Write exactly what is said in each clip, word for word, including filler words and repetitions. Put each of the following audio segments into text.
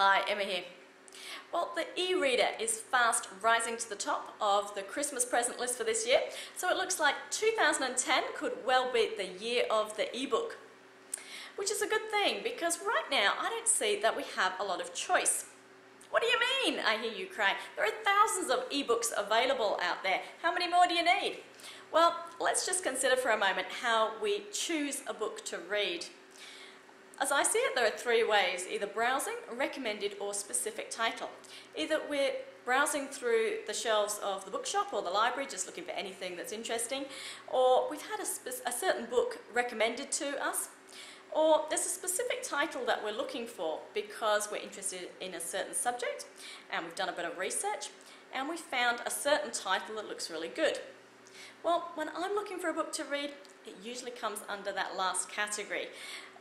Hi, Emma here. Well, the e-reader is fast rising to the top of the Christmas present list for this year, so it looks like two thousand ten could well beat the year of the e-book, which is a good thing because right now I don't see that we have a lot of choice. What do you mean? I hear you cry. There are thousands of e-books available out there. How many more do you need? Well, let's just consider for a moment how we choose a book to read. As I see it, there are three ways: either browsing, recommended, or specific title. Either we're browsing through the shelves of the bookshop or the library, just looking for anything that's interesting, or we've had a, a certain book recommended to us, or there's a specific title that we're looking for because we're interested in a certain subject and we've done a bit of research and we found a certain title that looks really good. Well, when I'm looking for a book to read, it usually comes under that last category.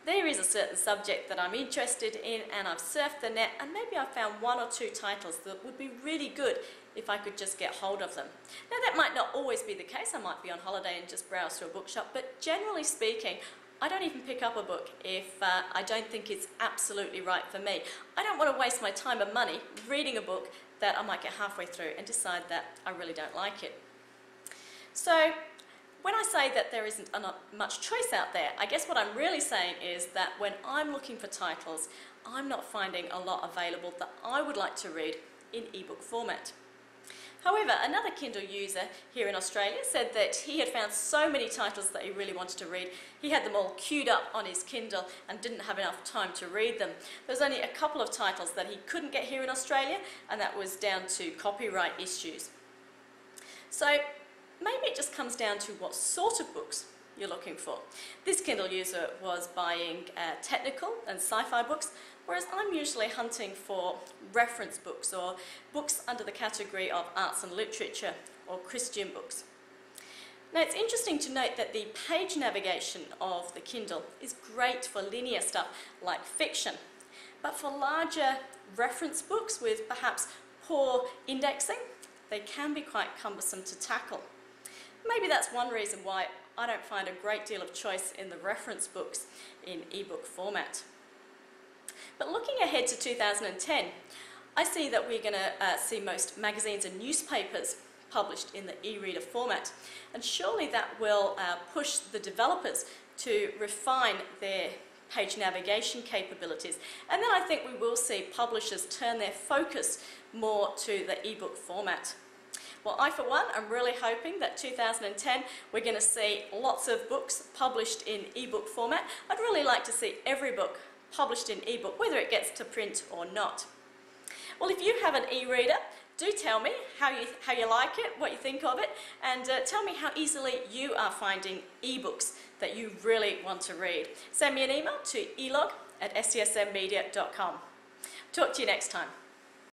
There is a certain subject that I'm interested in and I've surfed the net and maybe I've found one or two titles that would be really good if I could just get hold of them. Now, that might not always be the case. I might be on holiday and just browse through a bookshop, but generally speaking, I don't even pick up a book if uh, I don't think it's absolutely right for me. I don't want to waste my time and money reading a book that I might get halfway through and decide that I really don't like it. So, when I say that there isn't much choice out there, I guess what I'm really saying is that when I'm looking for titles, I'm not finding a lot available that I would like to read in ebook format. However, another Kindle user here in Australia said that he had found so many titles that he really wanted to read. He had them all queued up on his Kindle and didn't have enough time to read them. There was only a couple of titles that he couldn't get here in Australia, and that was down to copyright issues. So, maybe it just comes down to what sort of books you're looking for. This Kindle user was buying uh, technical and sci-fi books, whereas I'm usually hunting for reference books or books under the category of arts and literature or Christian books. Now, it's interesting to note that the page navigation of the Kindle is great for linear stuff like fiction, but for larger reference books with perhaps poor indexing, they can be quite cumbersome to tackle. Maybe that's one reason why I don't find a great deal of choice in the reference books in ebook format. But looking ahead to two thousand ten, I see that we're going to uh, see most magazines and newspapers published in the e-reader format, and surely that will uh, push the developers to refine their page navigation capabilities, and then I think we will see publishers turn their focus more to the ebook format. Well, I for one am really hoping that two thousand ten we're going to see lots of books published in ebook format. I'd really like to see every book published in ebook, whether it gets to print or not. Well, if you have an e-reader, do tell me how you, how you like it, what you think of it, and uh, tell me how easily you are finding ebooks that you really want to read. Send me an email to elog at s c s m media dot com. Talk to you next time.